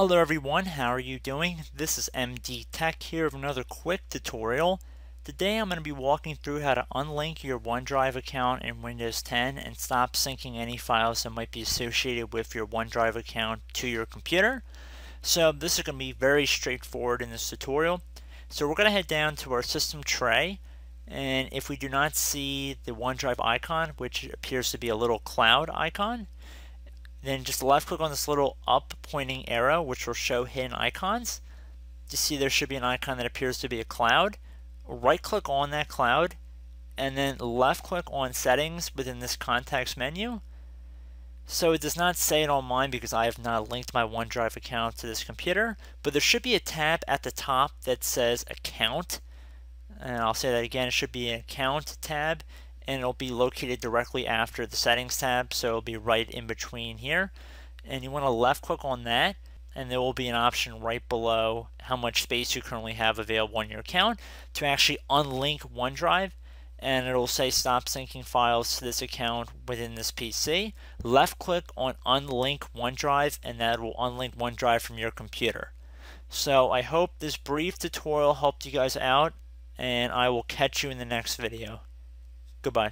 Hello everyone, how are you doing? This is MD Tech here with another quick tutorial. Today I'm going to be walking through how to unlink your OneDrive account in Windows 10 and stop syncing any files that might be associated with your OneDrive account to your computer. So this is going to be very straightforward in this tutorial. So we're going to head down to our system tray, and if we do not see the OneDrive icon, which appears to be a little cloud icon, then just left click on this little up pointing arrow, which will show hidden icons. You see there should be an icon that appears to be a cloud. Right click on that cloud and then left click on settings within this context menu. So it does not say it on mine because I have not linked my OneDrive account to this computer, but there should be a tab at the top that says account, and I'll say that again, it should be an account tab, and it'll be located directly after the settings tab, so it'll be right in between here. And you want to left click on that, and there will be an option right below how much space you currently have available on your account to actually unlink OneDrive, and it'll say stop syncing files to this account within this PC. Left click on unlink OneDrive, and that will unlink OneDrive from your computer. So I hope this brief tutorial helped you guys out, and I will catch you in the next video. Goodbye.